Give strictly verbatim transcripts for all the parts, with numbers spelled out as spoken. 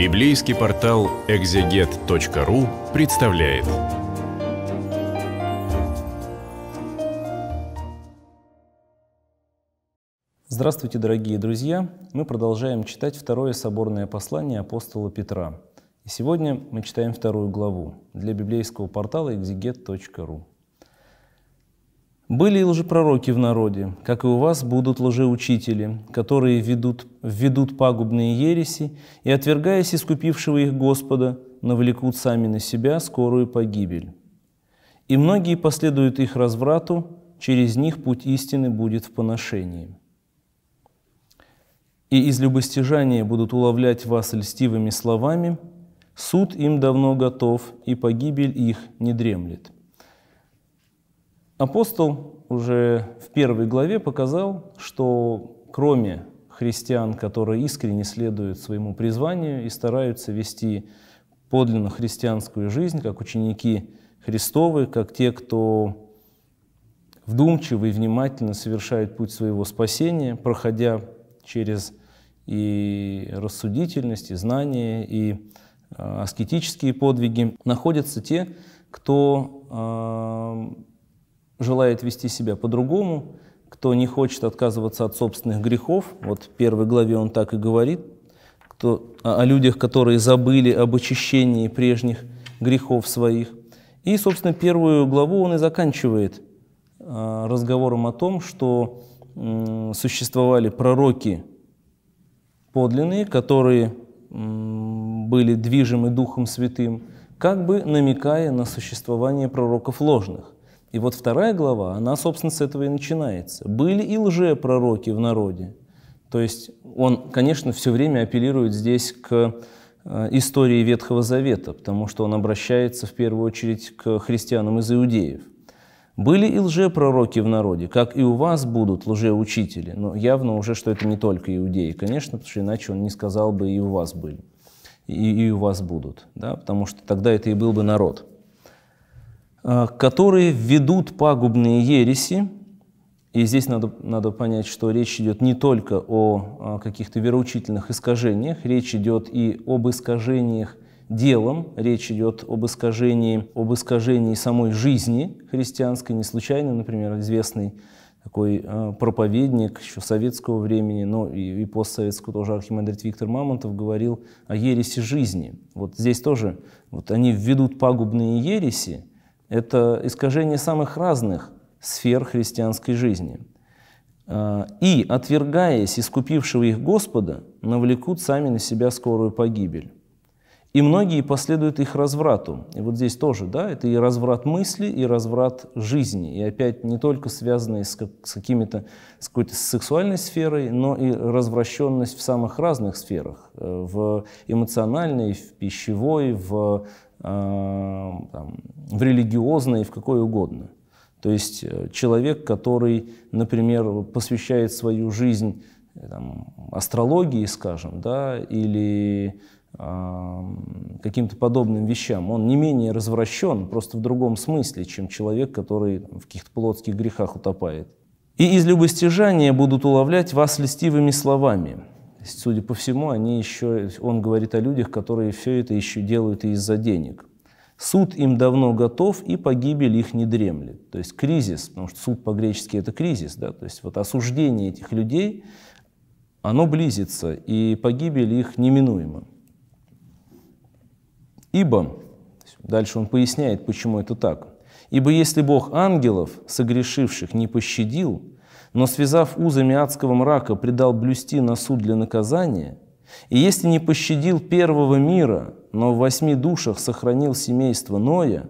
Библейский портал экзегет точка ру представляет. Здравствуйте, дорогие друзья! Мы продолжаем читать второе соборное послание апостола Петра. И сегодня мы читаем вторую главу для библейского портала экзегет точка ру. «Были и лжепророки в народе, как и у вас будут лжеучители, которые ведут, введут пагубные ереси и, отвергаясь искупившего их Господа, навлекут сами на себя скорую погибель. И многие последуют их разврату, через них путь истины будет в поношении. И из любостяжания будут уловлять вас льстивыми словами, суд им давно готов, и погибель их не дремлет». Апостол уже в первой главе показал, что кроме христиан, которые искренне следуют своему призванию и стараются вести подлинно христианскую жизнь, как ученики Христовы, как те, кто вдумчиво и внимательно совершает путь своего спасения, проходя через и рассудительность, и знания, и аскетические подвиги, находятся те, кто э, желает вести себя по-другому, кто не хочет отказываться от собственных грехов. Вот в первой главе он так и говорит, кто, о людях, которые забыли об очищении прежних грехов своих. И, собственно, первую главу он и заканчивает э, разговором о том, что э, существовали пророки подлинные, которые э, были движимы Духом Святым, как бы намекая на существование пророков ложных. И вот вторая глава, она, собственно, с этого и начинается. «Были и лжепророки в народе». То есть он, конечно, все время апеллирует здесь к истории Ветхого Завета, потому что он обращается в первую очередь к христианам из иудеев. «Были и лжепророки в народе, как и у вас будут лжеучители». Но явно уже, что это не только иудеи, конечно, потому что иначе он не сказал бы «и у вас были», и, и у вас будут», да? Потому что тогда это и был бы народ. «Которые введут пагубные ереси». И здесь надо, надо понять, что речь идет не только о, о каких-то вероучительных искажениях, речь идет и об искажениях делом, речь идет об искажении, об искажении самой жизни христианской. Не случайно, например, известный такой э, проповедник еще советского времени, но и, и постсоветского тоже, архимандрит Виктор Мамонтов, говорил о ереси жизни. Вот здесь тоже вот они введут пагубные ереси. Это искажение самых разных сфер христианской жизни. «И, отвергаясь искупившего их Господа, навлекут сами на себя скорую погибель. И многие последуют их разврату». И вот здесь тоже, да, это и разврат мысли, и разврат жизни. И опять не только связанные с, как, с какими-то, с какой-то сексуальной сферой, но и развращенность в самых разных сферах. В эмоциональной, в пищевой, в... Там, в религиозное и в какое угодно. То есть человек, который, например, посвящает свою жизнь там, астрологии, скажем, да, или э, каким-то подобным вещам, он не менее развращен, просто в другом смысле, чем человек, который там, в каких-то плотских грехах утопает. «И из любостяжания будут уловлять вас льстивыми словами». Судя по всему, они еще, он говорит о людях, которые все это еще делают из-за денег. «Суд им давно готов, и погибель их не дремлет». То есть кризис, потому что суд по-гречески это кризис, да, то есть вот осуждение этих людей, оно близится, и погибель их неминуема. «Ибо», дальше он поясняет, почему это так, «ибо если Бог ангелов, согрешивших, не пощадил, но, связав узами адского мрака, предал блюсти на суд для наказания, и если не пощадил первого мира, но в восьми душах сохранил семейство Ноя,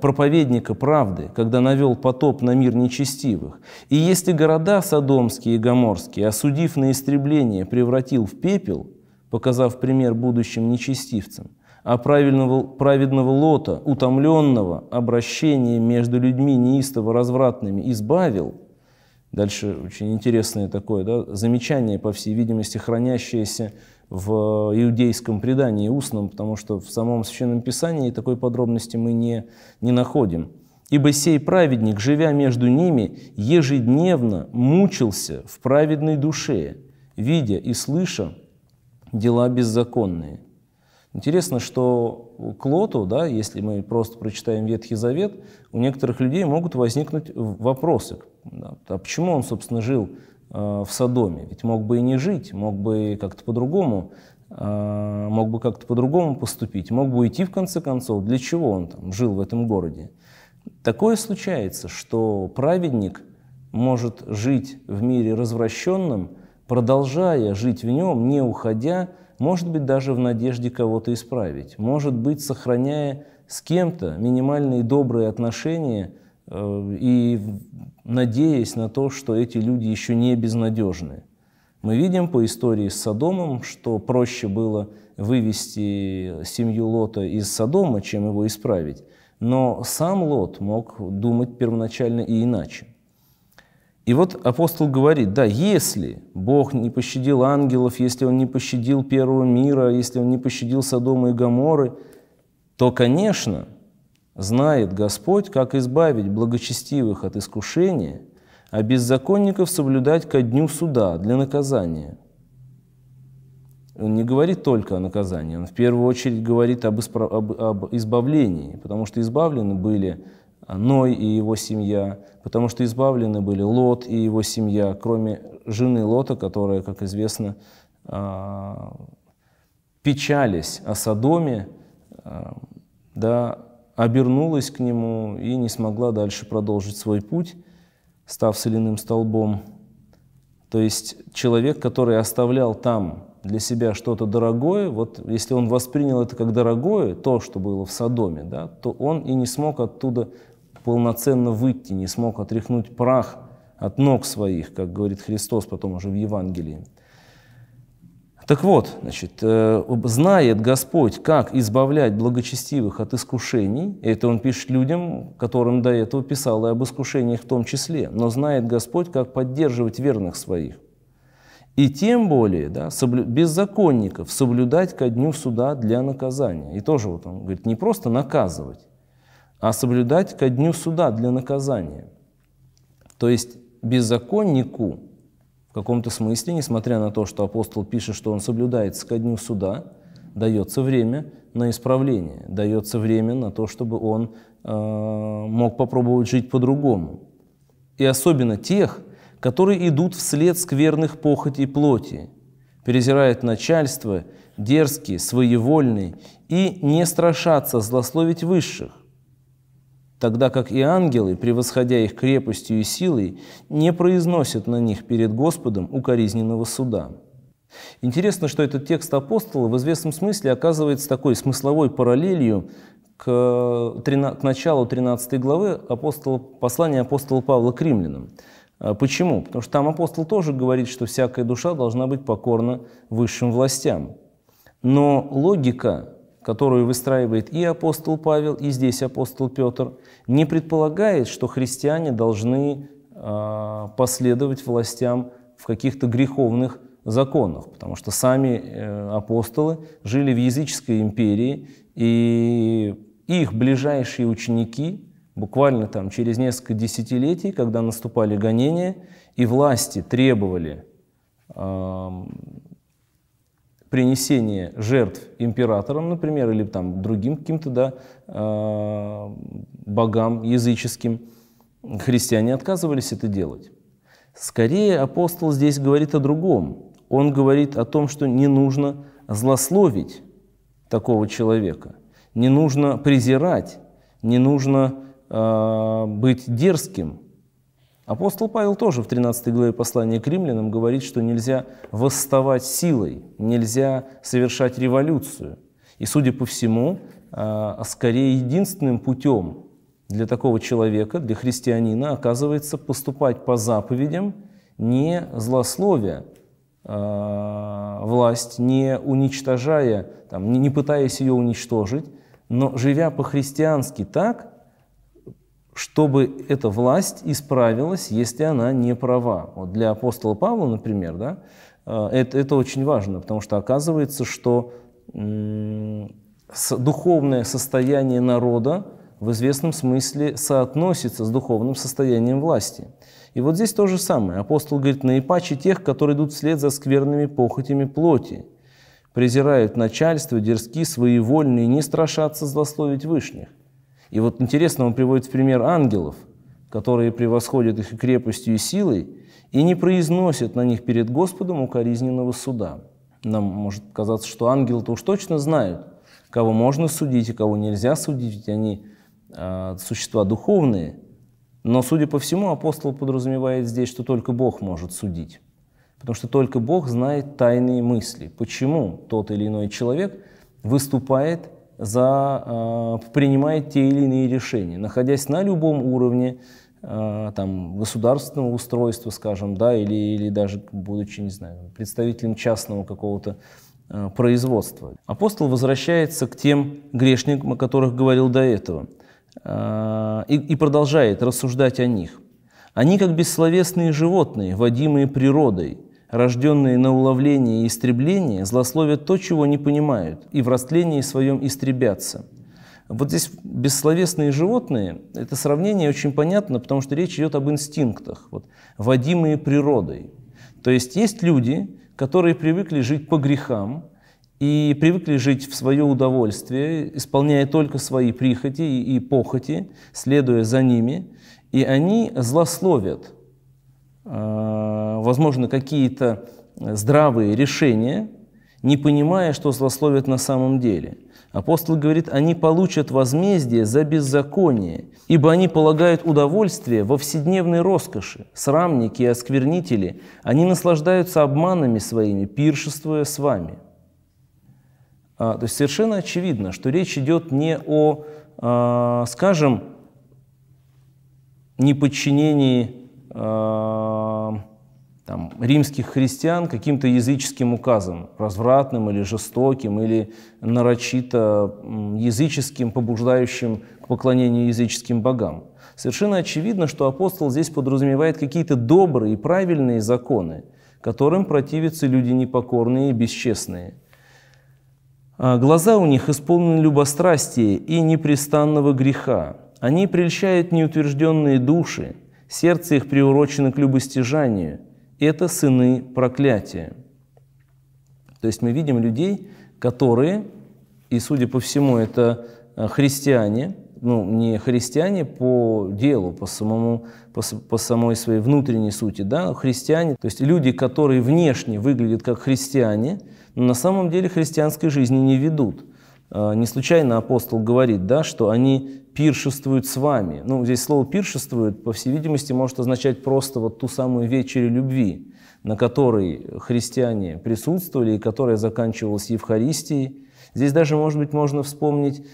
проповедника правды, когда навел потоп на мир нечестивых, и если города Содомские и Гоморские, осудив на истребление, превратил в пепел, показав пример будущим нечестивцам, а праведного, праведного Лота, утомленного обращением между людьми неистово развратными, избавил». Дальше очень интересное такое, да, замечание, по всей видимости, хранящееся в иудейском предании устном, потому что в самом Священном Писании такой подробности мы не, не находим. «Ибо сей праведник, живя между ними, ежедневно мучился в праведной душе, видя и слыша дела беззаконные. Интересно, что к Лоту, да, если мы просто прочитаем Ветхий Завет, у некоторых людей могут возникнуть вопросы. Да, а почему он, собственно, жил э, в Содоме? Ведь мог бы и не жить, мог бы как-то по-другому, э, мог бы как-то по-другому поступить, мог бы уйти, в конце концов, для чего он там жил в этом городе. Такое случается, что праведник может жить в мире развращенном, продолжая жить в нем, не уходя, может быть, даже в надежде кого-то исправить, может быть, сохраняя с кем-то минимальные добрые отношения э, и надеясь на то, что эти люди еще не безнадежны. Мы видим по истории с Содомом, что проще было вывести семью Лота из Содома, чем его исправить, но сам Лот мог думать первоначально и иначе. И вот апостол говорит, да, если Бог не пощадил ангелов, если Он не пощадил первого мира, если Он не пощадил Содома и Гоморры, то, конечно, знает Господь, как избавить благочестивых от искушения, а беззаконников соблюдать ко дню суда для наказания. Он не говорит только о наказании, он в первую очередь говорит об, исправ... об... об избавлении, потому что избавлены были Ной и его семья, потому что избавлены были Лот и его семья, кроме жены Лота, которая, как известно, печалась о Содоме, да, обернулась к нему и не смогла дальше продолжить свой путь, став соляным столбом. То есть человек, который оставлял там для себя что-то дорогое, вот если он воспринял это как дорогое, то, что было в Содоме, да, то он и не смог оттуда полноценно выйти, не смог отряхнуть прах от ног своих, как говорит Христос потом уже в Евангелии. Так вот, значит, знает Господь, как избавлять благочестивых от искушений, это Он пишет людям, которым до этого писал, и об искушениях в том числе, но знает Господь, как поддерживать верных своих. И тем более, да, соблю... беззаконников соблюдать ко дню суда для наказания. И тоже вот он говорит, не просто наказывать, а соблюдать ко дню суда для наказания. То есть беззаконнику в каком-то смысле, несмотря на то, что апостол пишет, что он соблюдается ко дню суда, дается время на исправление, дается время на то, чтобы он э, мог попробовать жить по-другому. И особенно тех, которые идут вслед скверных похотей плоти, презирают начальство, дерзкие, своевольные, и не страшатся злословить высших, тогда как и ангелы, превосходя их крепостью и силой, не произносят на них перед Господом укоризненного суда. Интересно, что этот текст апостола в известном смысле оказывается такой смысловой параллелью к, к началу тринадцатой главы апостола, послания апостола Павла к римлянам. Почему? Потому что там апостол тоже говорит, что всякая душа должна быть покорна высшим властям. Но логика, которую выстраивает и апостол Павел, и здесь апостол Петр, не предполагает, что христиане должны э, последовать властям в каких-то греховных законах, потому что сами э, апостолы жили в языческой империи, и их ближайшие ученики, буквально там через несколько десятилетий, когда наступали гонения, и власти требовали э, принесения жертв императорам, например, или там другим каким-то, да, э, богам языческим, христиане отказывались это делать. Скорее, апостол здесь говорит о другом. Он говорит о том, что не нужно злословить такого человека, не нужно презирать, не нужно быть дерзким. Апостол Павел тоже в тринадцатой главе послания к римлянам говорит, что нельзя восставать силой, нельзя совершать революцию. И, судя по всему, скорее единственным путем для такого человека, для христианина, оказывается поступать по заповедям, не злословия власть, не уничтожая, там, не пытаясь ее уничтожить, но живя по-христиански так, чтобы эта власть исправилась, если она не права. Вот для апостола Павла, например, да, это, это очень важно, потому что оказывается, что духовное состояние народа в известном смысле соотносится с духовным состоянием власти. И вот здесь то же самое. Апостол говорит, наипаче тех, которые идут вслед за скверными похотями плоти, презирают начальство, дерзки, своевольные, не страшатся злословить вышних. И вот интересно, он приводит в пример ангелов, которые превосходят их крепостью и силой, и не произносят на них перед Господом укоризненного суда. Нам может казаться, что ангелы-то уж точно знают, кого можно судить и кого нельзя судить, ведь они э, существа духовные. Но, судя по всему, апостол подразумевает здесь, что только Бог может судить, потому что только Бог знает тайные мысли, почему тот или иной человек выступает за, э, принимает те или иные решения, находясь на любом уровне э, там, государственного устройства, скажем, да, или, или даже, будучи, не знаю, представителем частного какого-то э, производства. Апостол возвращается к тем грешникам, о которых говорил до этого, э, и, и продолжает рассуждать о них. Они как бессловесные животные, водимые природой, рожденные на уловление и истребление, злословят то, чего не понимают, и в растлении своем истребятся. Вот здесь бессловесные животные, это сравнение очень понятно, потому что речь идет об инстинктах, вот, водимые природой. То есть есть люди, которые привыкли жить по грехам и привыкли жить в свое удовольствие, исполняя только свои прихоти и, и похоти, следуя за ними, и они злословят, возможно, какие-то здравые решения, не понимая, что злословят на самом деле. Апостол говорит, они получат возмездие за беззаконие, ибо они полагают удовольствие во вседневной роскоши. Срамники и осквернители, они наслаждаются обманами своими, пиршествуя с вами. А, то есть совершенно очевидно, что речь идет не о, а, скажем, неподчинении там, римских христиан каким-то языческим указом, развратным или жестоким, или нарочито языческим, побуждающим к поклонению языческим богам. Совершенно очевидно, что апостол здесь подразумевает какие-то добрые и правильные законы, которым противятся люди непокорные и бесчестные. Глаза у них исполнены любострастия и непрестанного греха. Они прельщают неутвержденные души, сердце их приурочено к любостяжанию. Это сыны проклятия. То есть мы видим людей, которые, и судя по всему, это христиане, ну не христиане по делу, по, самому, по, по самой своей внутренней сути, да, христиане, то есть люди, которые внешне выглядят как христиане, но на самом деле христианской жизни не ведут. Не случайно апостол говорит, да, что они пиршествуют с вами. Ну, здесь слово «пиршествует», по всей видимости, может означать просто вот ту самую вечерю любви, на которой христиане присутствовали и которая заканчивалась Евхаристией. Здесь даже, может быть, можно вспомнить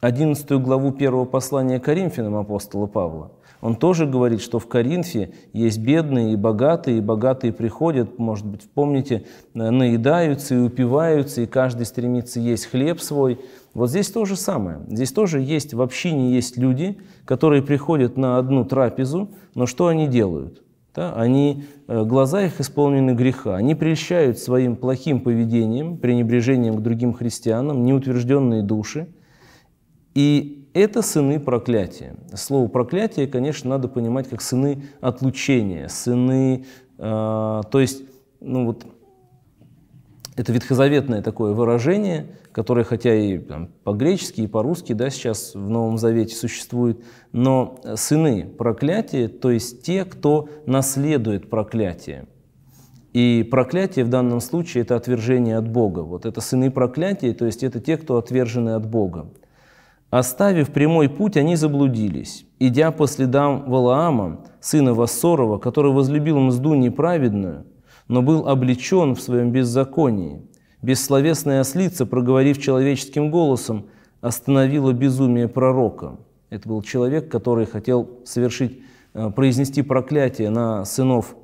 одиннадцатую главу первого послания Коринфянам апостола Павла. Он тоже говорит, что в Коринфе есть бедные и богатые, и богатые приходят, может быть, помните, наедаются и упиваются, и каждый стремится есть хлеб свой. Вот здесь то же самое. Здесь тоже есть, в общине есть люди, которые приходят на одну трапезу, но что они делают? Да? Они, глаза их исполнены греха, они прельщают своим плохим поведением, пренебрежением к другим христианам, неутвержденные души. И это сыны проклятия. Слово «проклятие», конечно, надо понимать как сыны отлучения, сыны, э, то есть, ну вот, это ветхозаветное такое выражение, которое, хотя и по-гречески, и по-русски, да, сейчас в Новом Завете существует, но сыны проклятия, то есть те, кто наследует проклятие. И проклятие в данном случае – это отвержение от Бога. Вот это сыны проклятия, то есть это те, кто отвержены от Бога. «Оставив прямой путь, они заблудились, идя по следам Валаама, сына Вассорова, который возлюбил мзду неправедную, но был облечен в своем беззаконии. Бессловесная ослица, проговорив человеческим голосом, остановила безумие пророка». Это был человек, который хотел совершить, произнести проклятие на сынов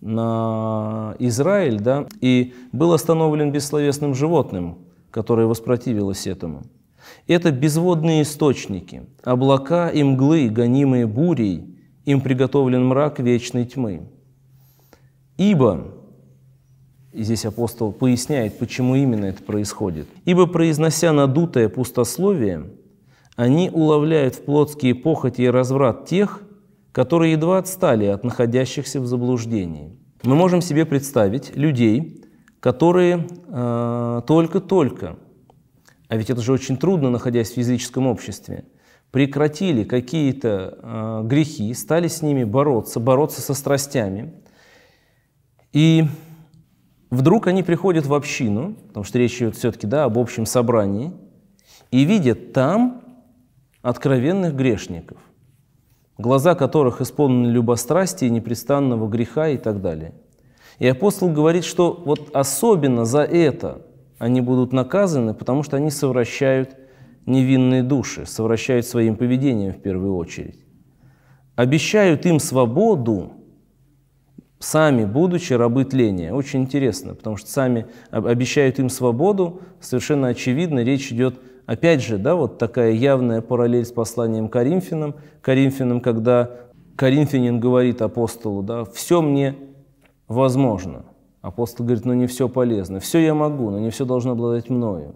на Израиль, да, и был остановлен бессловесным животным, которое воспротивилось этому. Это безводные источники, облака и мглы, гонимые бурей, им приготовлен мрак вечной тьмы. Ибо, и здесь апостол поясняет, почему именно это происходит, ибо, произнося надутое пустословие, они уловляют в плотские похоти и разврат тех, которые едва отстали от находящихся в заблуждении. Мы можем себе представить людей, которые только-только, а ведь это же очень трудно, находясь в языческом обществе, прекратили какие-то грехи, стали с ними бороться, бороться со страстями. И вдруг они приходят в общину, потому что речь идет все-таки, да, об общем собрании, и видят там откровенных грешников, глаза которых исполнены любострастия, непрестанного греха и так далее. И апостол говорит, что вот особенно за это они будут наказаны, потому что они совращают невинные души, совращают своим поведением в первую очередь. Обещают им свободу, сами будучи рабы тления. Очень интересно, потому что сами обещают им свободу, совершенно очевидно, речь идет, опять же, да, вот такая явная параллель с посланием Коринфянам, Коринфянам, когда коринфянин говорит апостолу, да, «все мне возможно». Апостол говорит, «ну не все полезно, все я могу, но не все должно обладать мною».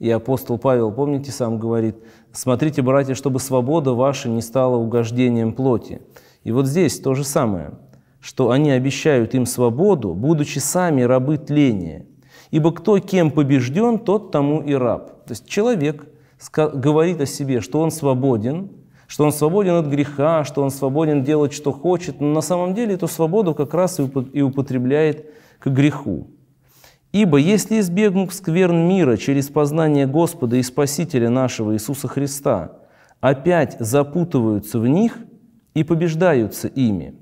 И апостол Павел, помните, сам говорит, «Смотрите, братья, чтобы свобода ваша не стала угождением плоти». И вот здесь то же самое, что они обещают им свободу, будучи сами рабы тления. Ибо кто кем побежден, тот тому и раб. То есть человек говорит о себе, что он свободен, что он свободен от греха, что он свободен делать, что хочет, но на самом деле эту свободу как раз и употребляет к греху. «Ибо если избегнув скверн мира через познание Господа и Спасителя нашего Иисуса Христа, опять запутываются в них и побеждаются ими,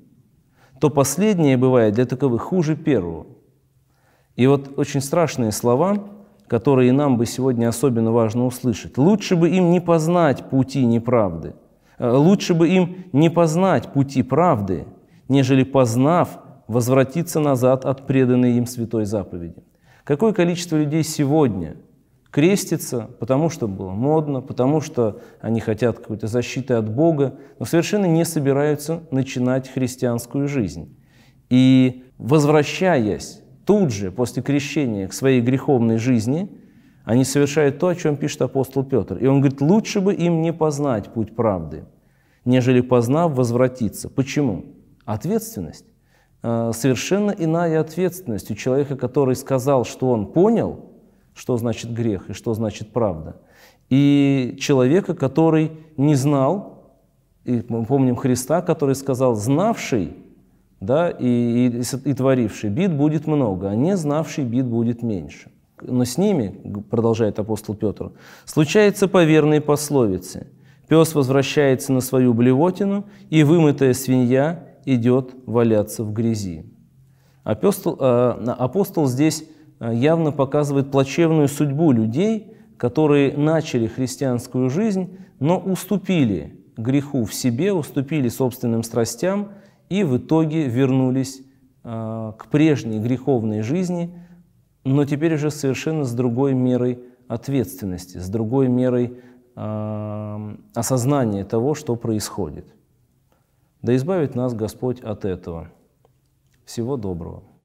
то последнее бывает для таковых хуже первого». И вот очень страшные слова, которые нам бы сегодня особенно важно услышать. «Лучше бы им не познать пути неправды, лучше бы им не познать пути правды, нежели познав, возвратиться назад от преданной им святой заповеди». Какое количество людей сегодня крестится, потому что было модно, потому что они хотят какой-то защиты от Бога, но совершенно не собираются начинать христианскую жизнь. И возвращаясь тут же после крещения к своей греховной жизни, они совершают то, о чем пишет апостол Петр. И он говорит, лучше бы им не познать путь правды, нежели познав, возвратиться. Почему? Ответственность. Совершенно иная ответственность у человека, который сказал, что он понял, что значит грех и что значит правда, и человека, который не знал, и мы помним Христа, который сказал, знавший, да, и, и, и творивший бит будет много, а не знавший бит будет меньше. Но с ними, продолжает апостол Петр, случается по верной пословице, пес возвращается на свою блевотину, и вымытая свинья идет валяться в грязи. Апостол, э, апостол здесь явно показывает плачевную судьбу людей, которые начали христианскую жизнь, но уступили греху в себе, уступили собственным страстям и в итоге вернулись э, к прежней греховной жизни, но теперь уже совершенно с другой мерой ответственности, с другой мерой э, осознания того, что происходит. Да избавит нас Господь от этого. Всего доброго.